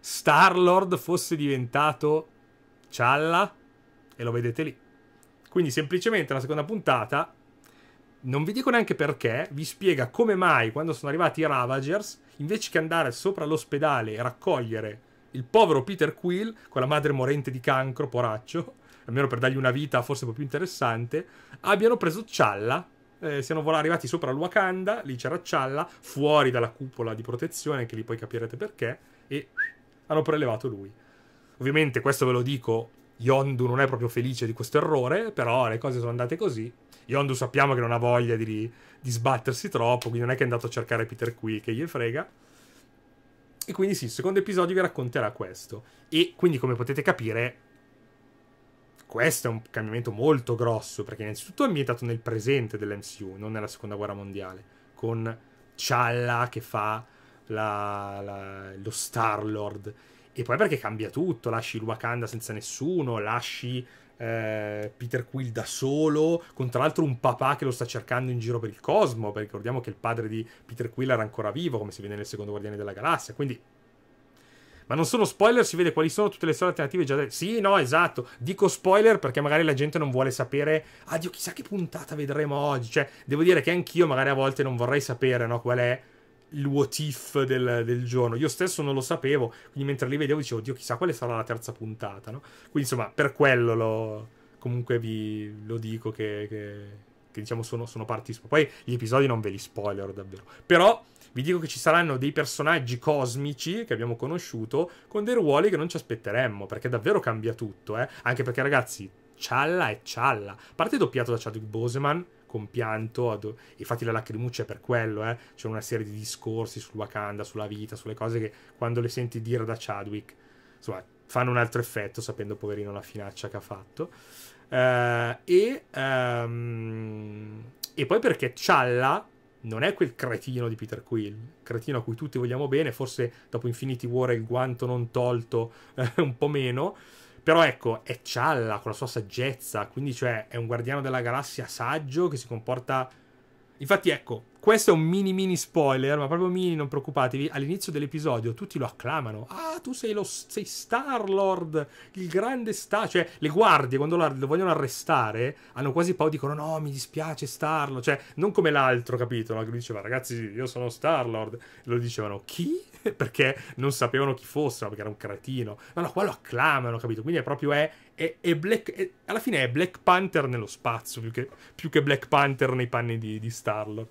Star-Lord fosse diventato T'Challa? E lo vedete lì. Quindi semplicemente la seconda puntata, non vi dico neanche perché, vi spiega come mai quando sono arrivati i Ravagers, invece che andare sopra l'ospedale e raccogliere il povero Peter Quill con la madre morente di cancro, poraccio, almeno per dargli una vita forse un po' più interessante, abbiano preso T'Challa. Eh, siamo arrivati sopra il Wakanda, lì c'era T'Challa, fuori dalla cupola di protezione, che lì poi capirete perché, e hanno prelevato lui. Ovviamente, questo ve lo dico, Yondu non è proprio felice di questo errore, però le cose sono andate così. Yondu sappiamo che non ha voglia di, di sbattersi troppo, quindi non è che è andato a cercare Peter Quill, che gli frega. E quindi sì, il secondo episodio vi racconterà questo. E quindi, come potete capire, questo è un cambiamento molto grosso, perché innanzitutto è ambientato nel presente dell'M C U, non nella Seconda Guerra Mondiale, con T'Challa che fa La, la, lo Star-Lord, e poi perché cambia tutto, lasci il Wakanda senza nessuno, lasci eh, Peter Quill da solo, con tra l'altro un papà che lo sta cercando in giro per il cosmo, perché ricordiamo che il padre di Peter Quill era ancora vivo, come si vede nel secondo Guardiani della Galassia, quindi ma non sono spoiler, si vede quali sono tutte le storie alternative già dette. Sì, no, esatto, dico spoiler perché magari la gente non vuole sapere, ah Dio, chissà che puntata vedremo oggi, cioè, devo dire che anch'io magari a volte non vorrei sapere, no, qual è il what if del, del giorno. Io stesso non lo sapevo, quindi mentre li vedevo dicevo, Dio, chissà quale sarà la terza puntata, no? Quindi insomma, per quello lo, comunque vi lo dico che... che... che diciamo sono, sono parti. Poi gli episodi non ve li spoiler davvero, però vi dico che ci saranno dei personaggi cosmici che abbiamo conosciuto con dei ruoli che non ci aspetteremmo, perché davvero cambia tutto, eh? Anche perché ragazzi, T'Challa è T'Challa, a parte doppiato da Chadwick Boseman, compianto, infatti la lacrimuccia è per quello, eh? C'è una serie di discorsi sul Wakanda, sulla vita, sulle cose che quando le senti dire da Chadwick insomma fanno un altro effetto, sapendo poverino la finaccia che ha fatto. Uh, e, um, e poi perché T'Challa non è quel cretino di Peter Quill, cretino a cui tutti vogliamo bene, forse dopo Infinity War il guanto non tolto eh, un po' meno, però ecco, è T'Challa con la sua saggezza, quindi cioè è un guardiano della galassia saggio che si comporta. Infatti ecco, questo è un mini mini spoiler, ma proprio mini, non preoccupatevi, all'inizio dell'episodio tutti lo acclamano, ah tu sei, lo, sei Star-Lord, il grande Star, cioè le guardie quando lo, lo vogliono arrestare hanno quasi paura, dicono no mi dispiace Star-Lord, cioè non come l'altro, capito, no? Che diceva ragazzi io sono Star-Lord, lo dicevano chi? Perché non sapevano chi fosse, perché era un cretino, ma no, qua lo acclamano, capito, quindi è proprio è, è, è Black, è, alla fine è Black Panther nello spazio, più che, più che Black Panther nei panni di, di Star-Lord.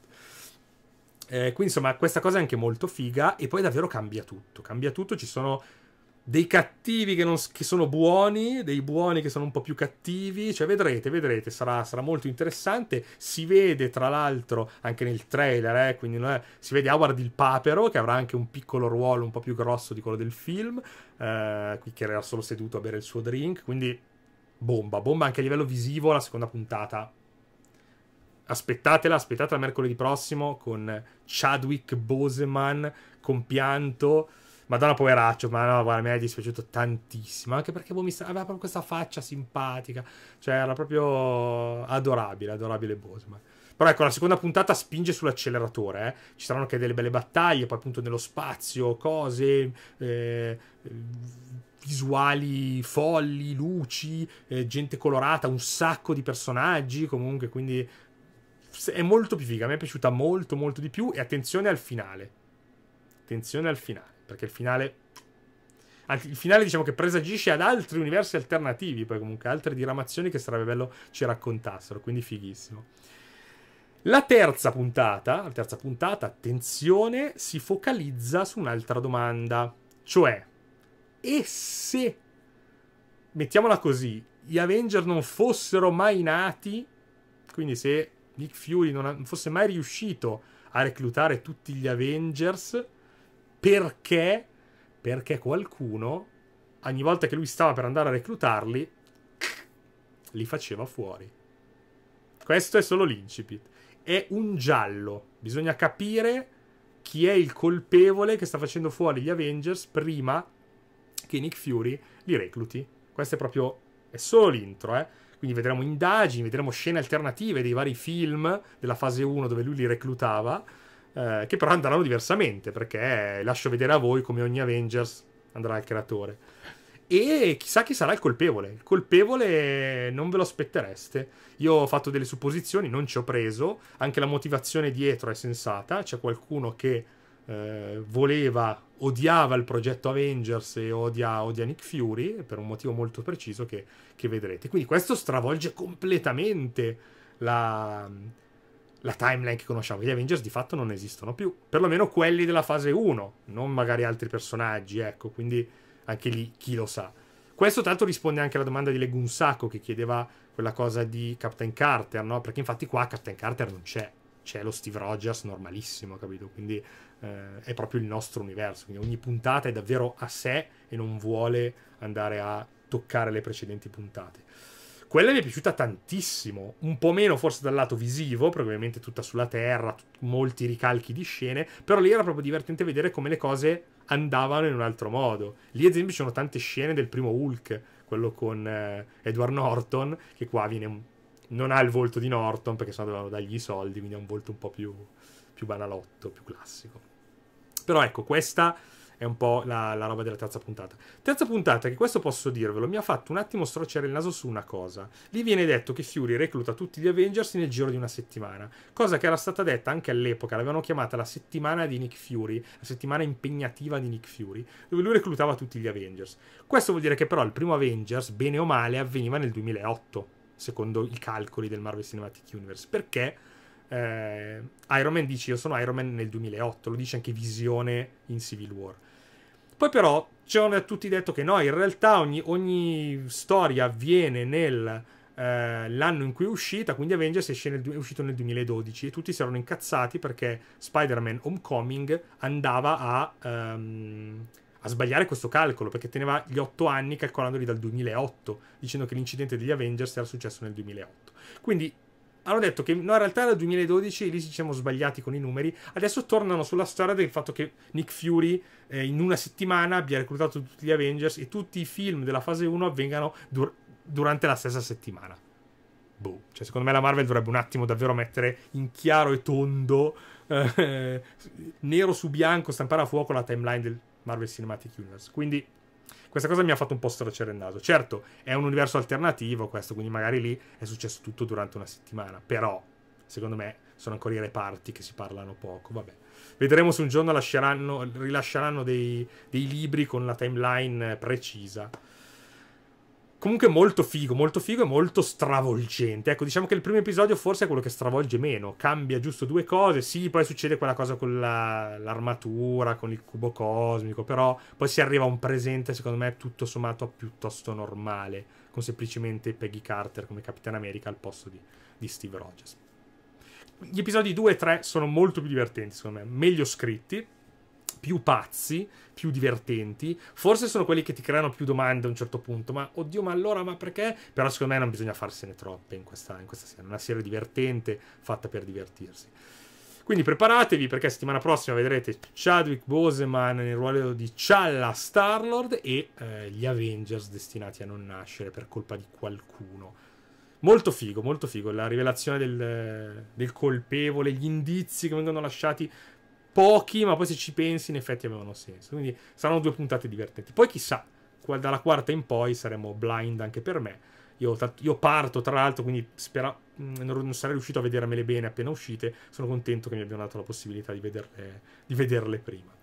Eh, quindi insomma questa cosa è anche molto figa, e poi davvero cambia tutto, cambia tutto, ci sono dei cattivi che, non, che sono buoni, dei buoni che sono un po' più cattivi, cioè vedrete, vedrete, sarà, sarà molto interessante, si vede tra l'altro anche nel trailer, eh, quindi eh, si vede Howard il Papero che avrà anche un piccolo ruolo un po' più grosso di quello del film, eh, qui che era solo seduto a bere il suo drink, quindi bomba, bomba anche a livello visivo la seconda puntata. Aspettatela, aspettatela mercoledì prossimo con Chadwick Boseman, compianto. Madonna poveraccio, ma no, guarda, mi è dispiaciuto tantissimo, anche perché boh, mi sta... aveva proprio questa faccia simpatica, cioè era proprio adorabile, adorabile Boseman. Però ecco, la seconda puntata spinge sull'acceleratore, eh. Ci saranno anche delle belle battaglie, poi appunto nello spazio, cose... Eh... visuali folli, luci, eh, gente colorata, un sacco di personaggi comunque, quindi è molto più figa, a me è piaciuta molto molto di più, e attenzione al finale, attenzione al finale, perché il finale il finale diciamo che presagisce ad altri universi alternativi, poi comunque altre diramazioni che sarebbe bello ci raccontassero, quindi fighissimo. La terza puntata, la terza puntata, attenzione, si focalizza su un'altra domanda, cioè e se, mettiamola così, gli Avengers non fossero mai nati, quindi se Nick Fury non fosse mai riuscito a reclutare tutti gli Avengers, perché? Perché qualcuno, ogni volta che lui stava per andare a reclutarli, li faceva fuori. Questo è solo l'incipit. È un giallo. Bisogna capire chi è il colpevole che sta facendo fuori gli Avengers prima che Nick Fury li recluti. Questo è proprio, è solo l'intro, eh? Quindi vedremo indagini, vedremo scene alternative dei vari film della fase uno dove lui li reclutava, eh, che però andranno diversamente, perché eh, lascio vedere a voi come ogni Avengers andrà al creatore. E chissà chi sarà il colpevole. Il colpevole non ve lo aspettereste. Io ho fatto delle supposizioni, non ci ho preso, anche la motivazione dietro è sensata, c'è qualcuno che Eh, voleva, odiava il progetto Avengers e odia, odia Nick Fury per un motivo molto preciso che, che vedrete. Quindi questo stravolge completamente la, la timeline che conosciamo. Gli Avengers di fatto non esistono più, perlomeno quelli della fase uno, non magari altri personaggi, ecco, quindi anche lì chi lo sa. Questo tanto risponde anche alla domanda di Legunsacco che chiedeva quella cosa di Captain Carter, no? Perché infatti qua Captain Carter non c'è, c'è lo Steve Rogers normalissimo, capito? Quindi eh, è proprio il nostro universo, quindi ogni puntata è davvero a sé e non vuole andare a toccare le precedenti puntate. Quella mi è piaciuta tantissimo, un po' meno forse dal lato visivo, perché ovviamente tutta sulla Terra, molti ricalchi di scene, però lì era proprio divertente vedere come le cose andavano in un altro modo. Lì ad esempio ci sono tante scene del primo Hulk, quello con eh, Edward Norton, che qua viene un... non ha il volto di Norton perché sennò dovevano dargli i soldi, quindi ha un volto un po' più, più banalotto, più classico. Però ecco, questa è un po' la, la roba della terza puntata. Terza puntata, che questo posso dirvelo, mi ha fatto un attimo strocciare il naso su una cosa. Lì viene detto che Fury recluta tutti gli Avengers nel giro di una settimana, cosa che era stata detta anche all'epoca, l'avevano chiamata la settimana di Nick Fury, la settimana impegnativa di Nick Fury, dove lui reclutava tutti gli Avengers. Questo vuol dire che però il primo Avengers, bene o male, avveniva nel duemilaotto, secondo i calcoli del Marvel Cinematic Universe, perché eh, Iron Man dice io sono Iron Man nel duemilaotto, lo dice anche Visione in Civil War. Poi però ci hanno tutti detto che no, in realtà ogni, ogni storia avviene nel eh, l'anno in cui è uscita, quindi Avengers esce nel, è uscito nel duemiladodici, e tutti si erano incazzati perché Spider-Man Homecoming andava a, um, a sbagliare questo calcolo, perché teneva gli otto anni calcolandoli dal duemilaotto, dicendo che l'incidente degli Avengers era successo nel duemilaotto. Quindi hanno detto che no, in realtà era il duemiladodici e lì ci siamo sbagliati con i numeri. Adesso tornano sulla storia del fatto che Nick Fury eh, in una settimana abbia reclutato tutti gli Avengers e tutti i film della fase uno avvengano dur durante la stessa settimana. Boh, cioè secondo me la Marvel dovrebbe un attimo davvero mettere in chiaro e tondo, eh, nero su bianco, stampare a fuoco la timeline del Marvel Cinematic Universe. Quindi questa cosa mi ha fatto un po' storcere il naso. Certo, è un universo alternativo questo, quindi magari lì è successo tutto durante una settimana, però secondo me sono ancora i reparti che si parlano poco. Vabbè, vedremo se un giorno lasceranno, rilasceranno dei, dei libri con la timeline precisa. Comunque molto figo, molto figo e molto stravolgente. Ecco, diciamo che il primo episodio forse è quello che stravolge meno. Cambia giusto due cose, sì, poi succede quella cosa con l'armatura, la, con il cubo cosmico, però poi si arriva a un presente, secondo me, tutto sommato piuttosto normale, con semplicemente Peggy Carter come Captain America al posto di, di Steve Rogers. Gli episodi due e tre sono molto più divertenti, secondo me, meglio scritti, più pazzi, più divertenti. Forse sono quelli che ti creano più domande a un certo punto, ma oddio, ma allora, ma perché? Però secondo me non bisogna farsene troppe in questa, in questa serie, una serie divertente fatta per divertirsi. Quindi preparatevi, perché settimana prossima vedrete Chadwick Boseman nel ruolo di T'Challa, Star-Lord, e eh, gli Avengers destinati a non nascere per colpa di qualcuno. Molto figo, molto figo, la rivelazione del, del colpevole, gli indizi che vengono lasciati, pochi, ma poi se ci pensi in effetti avevano senso. Quindi saranno due puntate divertenti. Poi chissà, dalla quarta in poi saremo blind anche per me. Io, io parto tra l'altro, quindi spero, non sarei riuscito a vedermele bene appena uscite. Sono contento che mi abbiano dato la possibilità di vederle, di vederle prima.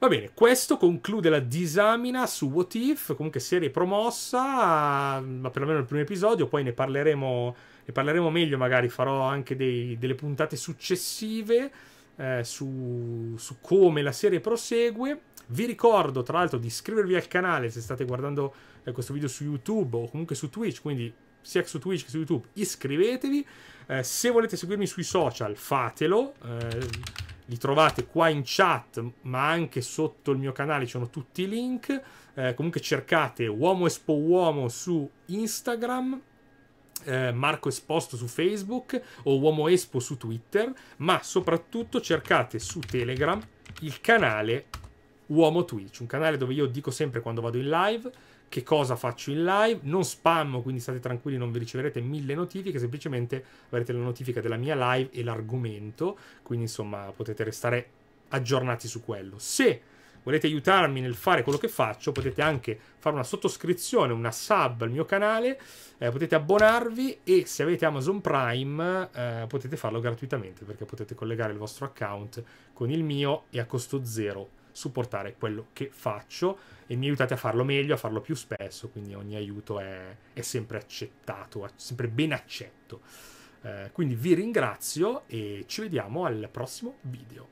Va bene, questo conclude la disamina su What If, comunque serie promossa, ma perlomeno il primo episodio, poi ne parleremo, ne parleremo meglio, magari farò anche dei, delle puntate successive. Eh, su, su come la serie prosegue. Vi ricordo tra l'altro di iscrivervi al canale se state guardando eh, questo video su YouTube o comunque su Twitch, quindi sia su Twitch che su YouTube iscrivetevi. Eh, se volete seguirmi sui social fatelo, eh, li trovate qua in chat, ma anche sotto il mio canale ci sono tutti i link. Eh, comunque cercate Uomo Espo Uomo su Instagram, Marco Esposto su Facebook o Uomo Espo su Twitter, ma soprattutto cercate su Telegram il canale Uomo Twitch, un canale dove io dico sempre quando vado in live che cosa faccio in live, non spammo, quindi state tranquilli, non vi riceverete mille notifiche, semplicemente avrete la notifica della mia live e l'argomento, quindi insomma potete restare aggiornati su quello. Se volete aiutarmi nel fare quello che faccio, potete anche fare una sottoscrizione, una sub al mio canale, eh, potete abbonarvi, e se avete Amazon Prime eh, potete farlo gratuitamente, perché potete collegare il vostro account con il mio e a costo zero supportare quello che faccio e mi aiutate a farlo meglio, a farlo più spesso, quindi ogni aiuto è, è sempre accettato, è sempre ben accetto. Eh, quindi vi ringrazio e ci vediamo al prossimo video.